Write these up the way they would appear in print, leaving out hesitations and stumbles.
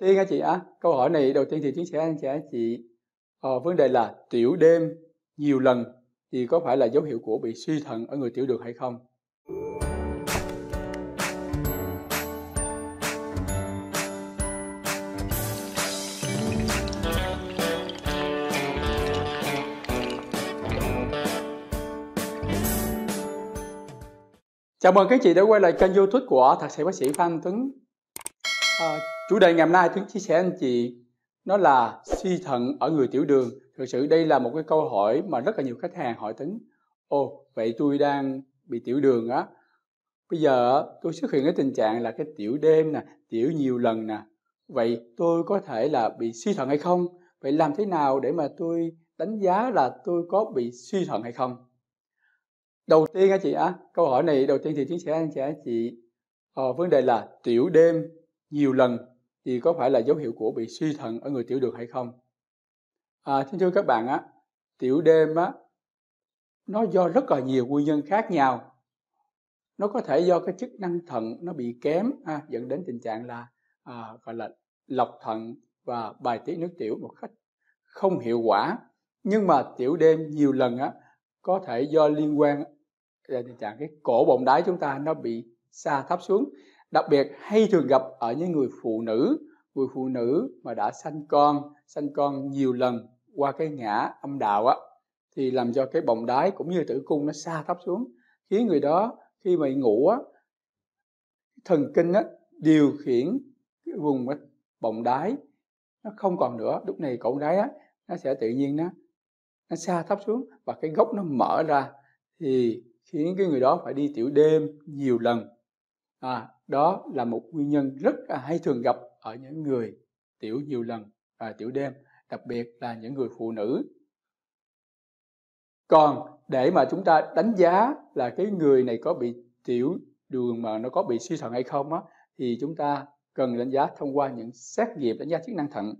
Tiên hả chị ạ? Câu hỏi này đầu tiên thì Tiến sẽ trả chị. Vấn đề là tiểu đêm nhiều lần thì có phải là dấu hiệu của bị suy thận ở người tiểu đường hay không? Chào mừng các chị đã quay lại kênh YouTube của Thạc sĩ bác sĩ Phan Anh Tuấn. Chủ đề ngày hôm nay Tuấn chia sẻ anh chị nó là suy thận ở người tiểu đường. Thực sự đây là một cái câu hỏi mà rất là nhiều khách hàng hỏi Tuấn: ồ, vậy tôi đang bị tiểu đường á, bây giờ tôi xuất hiện cái tình trạng là cái tiểu đêm nè, tiểu nhiều lần nè, vậy tôi có thể là bị suy thận hay không? Vậy làm thế nào để mà tôi đánh giá là tôi có bị suy thận hay không? Đầu tiên á chị á, câu hỏi này đầu tiên thì Tiến sẽ trả chị. Vấn đề là tiểu đêm nhiều lần thì có phải là dấu hiệu của bị suy thận ở người tiểu đường hay không? Thưa các bạn á, tiểu đêm á nó do rất là nhiều nguyên nhân khác nhau. Nó có thể do cái chức năng thận nó bị kém dẫn đến tình trạng là gọi là lọc thận và bài tiết nước tiểu một cách không hiệu quả. Nhưng mà tiểu đêm nhiều lần á có thể do liên quan là tình trạng cái cổ bọng đáy chúng ta nó bị sa thấp xuống, đặc biệt hay thường gặp ở những người phụ nữ mà đã sanh con nhiều lần qua cái ngã âm đạo á, thì làm cho cái bọng đái cũng như tử cung nó sa thấp xuống, khiến người đó khi mà ngủ á, thần kinh á điều khiển cái vùng bọng đái nó không còn nữa, lúc này cổ đái á nó sẽ tự nhiên nó sa thấp xuống và cái gốc nó mở ra, thì khiến cái người đó phải đi tiểu đêm nhiều lần. Đó là một nguyên nhân rất hay thường gặp ở những người tiểu nhiều lần, tiểu đêm, đặc biệt là những người phụ nữ. Còn để mà chúng ta đánh giá là cái người này có bị tiểu đường mà nó có bị suy thận hay không á, thì chúng ta cần đánh giá thông qua những xét nghiệm đánh giá chức năng thận.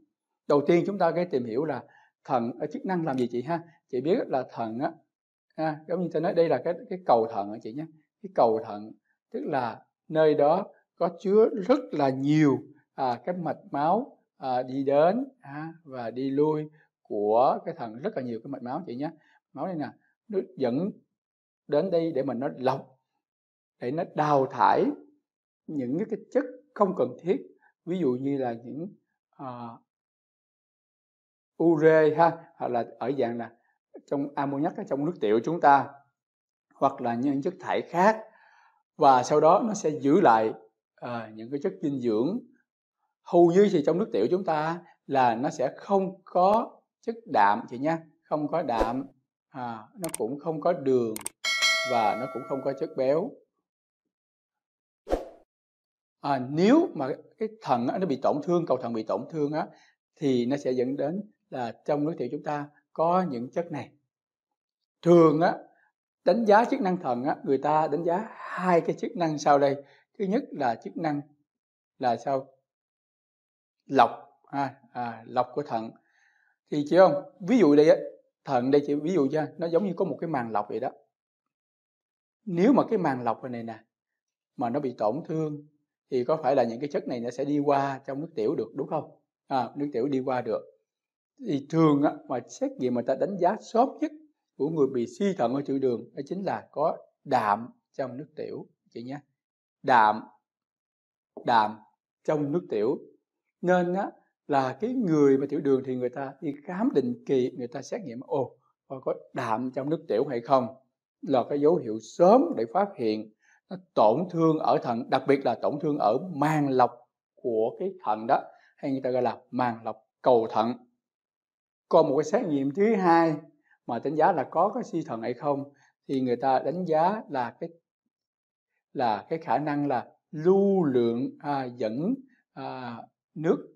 Đầu tiên chúng ta phải tìm hiểu là thận ở chức năng làm gì chị ha? Chị biết là thận á, giống như ta nói đây là cái cầu thận á chị nhé. Cái cầu thận tức là nơi đó có chứa rất là nhiều cái mạch máu đi đến và đi lui của cái thận, rất là nhiều cái mạch máu chị nhé. Máu đây nè, nó dẫn đến đây để mà nó lọc, để nó đào thải những cái chất không cần thiết, ví dụ như là những ure hoặc là ở dạng là trong ammoniac ở trong nước tiểu chúng ta, hoặc là những chất thải khác, và sau đó nó sẽ giữ lại những cái chất dinh dưỡng. Hầu như thì trong nước tiểu chúng ta là nó sẽ không có chất đạm chị nha, không có đạm, nó cũng không có đường và nó cũng không có chất béo. Nếu mà cái thận nó bị tổn thương, cầu thận bị tổn thương á, thì nó sẽ dẫn đến là trong nước tiểu chúng ta có những chất này. Thường á, đánh giá chức năng thận á, người ta đánh giá hai cái chức năng sau đây. Thứ nhất là chức năng là sao? Lọc, lọc của thận. Thì chị không, ví dụ đây á, thận đây chị ví dụ cho nó giống như có một cái màng lọc vậy đó. Nếu mà cái màng lọc này nè mà nó bị tổn thương thì có phải là những cái chất này nó sẽ đi qua trong nước tiểu được đúng không? Nước tiểu đi qua được. Thì thường á, mà xét nghiệm mà ta đánh giá sốt nhất của người bị suy thận ở tiểu đường đó chính là có đạm trong nước tiểu chị nhé. Đạm trong nước tiểu. Nên á, là cái người mà tiểu đường thì người ta đi khám định kỳ, người ta xét nghiệm ồ có đạm trong nước tiểu hay không, là cái dấu hiệu sớm để phát hiện nó tổn thương ở thận, đặc biệt là tổn thương ở màng lọc của cái thận đó, hay người ta gọi là màng lọc cầu thận. Còn một cái xét nghiệm thứ hai mà đánh giá là có cái suy thận hay không, thì người ta đánh giá là cái khả năng là lưu lượng dẫn nước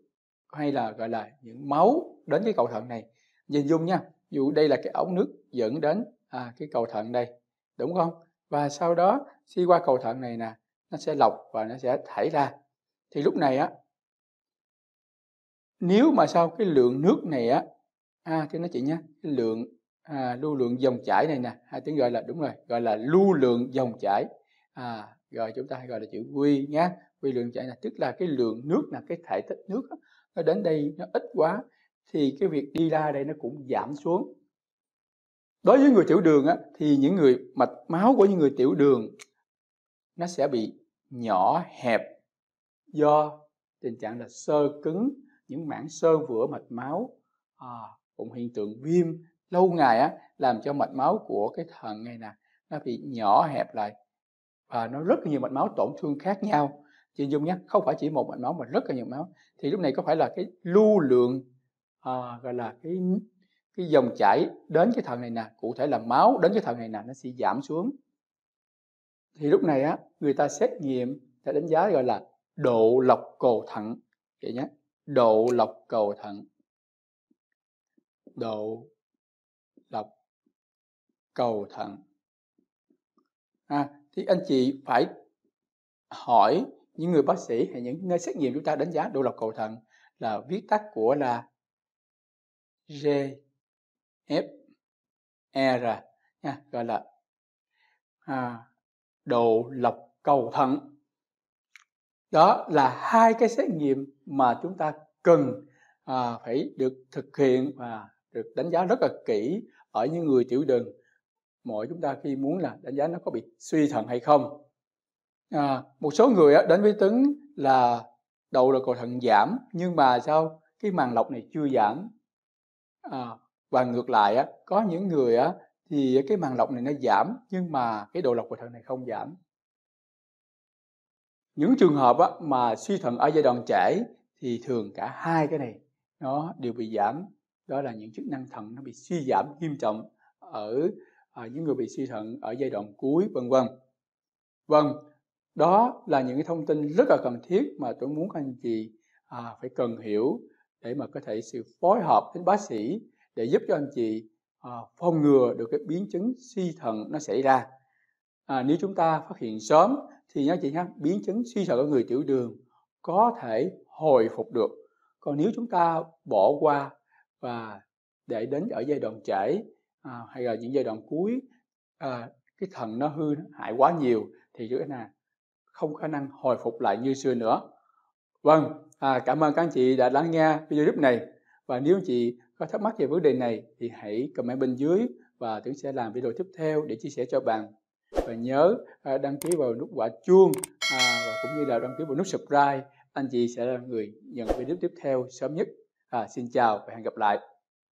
hay là gọi là những máu đến cái cầu thận này. Nhìn dung nha, dù đây là cái ống nước dẫn đến cái cầu thận đây, đúng không? Và sau đó xi qua cầu thận này nè, nó sẽ lọc và nó sẽ thải ra. Thì lúc này á, nếu mà sau cái lượng nước này á, thì nó chị nhé, cái lượng lưu lượng dòng chảy này nè, tiếng gọi là, đúng rồi, gọi là lưu lượng dòng chảy, rồi chúng ta hay gọi là chữ Q nhé, vì lượng chạy là tức là cái lượng nước là cái thể tích nước đó, nó đến đây nó ít quá thì cái việc đi ra đây nó cũng giảm xuống. Đối với người tiểu đường á, thì những người mạch máu của những người tiểu đường nó sẽ bị nhỏ hẹp do tình trạng là xơ cứng, những mảng xơ vữa mạch máu, cũng hiện tượng viêm lâu ngày á, làm cho mạch máu của cái thận này nè nó bị nhỏ hẹp lại và nó rất nhiều mạch máu tổn thương khác nhau. Chị Dung nhắc không phải chỉ một mạch máu mà rất là nhiều máu, thì lúc này có phải là cái lưu lượng gọi là cái dòng chảy đến cái thận này nè, cụ thể là máu đến cái thận này nè, nó sẽ giảm xuống. Thì lúc này á, người ta xét nghiệm để đánh giá gọi là độ lọc cầu thận. Vậy nhé, độ lọc cầu thận, độ lọc cầu thận. Thì anh chị phải hỏi những người bác sĩ hay những nơi xét nghiệm chúng ta đánh giá độ lọc cầu thận là viết tắt của là GFR, gọi là độ lọc cầu thận. Đó là hai cái xét nghiệm mà chúng ta cần phải được thực hiện và được đánh giá rất là kỹ ở những người tiểu đường. Mỗi chúng ta khi muốn là đánh giá nó có bị suy thận hay không. Một số người đến với Tuấn là độ lọc cầu thận giảm, nhưng mà sao cái màng lọc này chưa giảm. Và ngược lại có những người thì cái màng lọc này nó giảm nhưng mà cái độ lọc cầu thận này không giảm. Những trường hợp mà suy thận ở giai đoạn trễ thì thường cả hai cái này nó đều bị giảm. Đó là những chức năng thận nó bị suy giảm nghiêm trọng ở những người bị suy thận ở giai đoạn cuối, vân vân. Vâng, đó là những cái thông tin rất là cần thiết mà tôi muốn anh chị phải cần hiểu để mà có thể sự phối hợp với bác sĩ để giúp cho anh chị phòng ngừa được cái biến chứng suy thận nó xảy ra. Nếu chúng ta phát hiện sớm thì anh chị nhé, biến chứng suy thận ở người tiểu đường có thể hồi phục được. Còn nếu chúng ta bỏ qua và để đến ở giai đoạn trễ hay là những giai đoạn cuối, cái thận nó hư nó hại quá nhiều thì cái này không khả năng hồi phục lại như xưa nữa. Vâng, cảm ơn các anh chị đã lắng nghe video clip này. Và nếu anh chị có thắc mắc về vấn đề này thì hãy comment bên dưới và Tuấn sẽ làm video tiếp theo để chia sẻ cho bạn. Và nhớ đăng ký vào nút quả chuông và cũng như là đăng ký vào nút subscribe. Anh chị sẽ là người nhận video clip tiếp theo sớm nhất. Xin chào và hẹn gặp lại.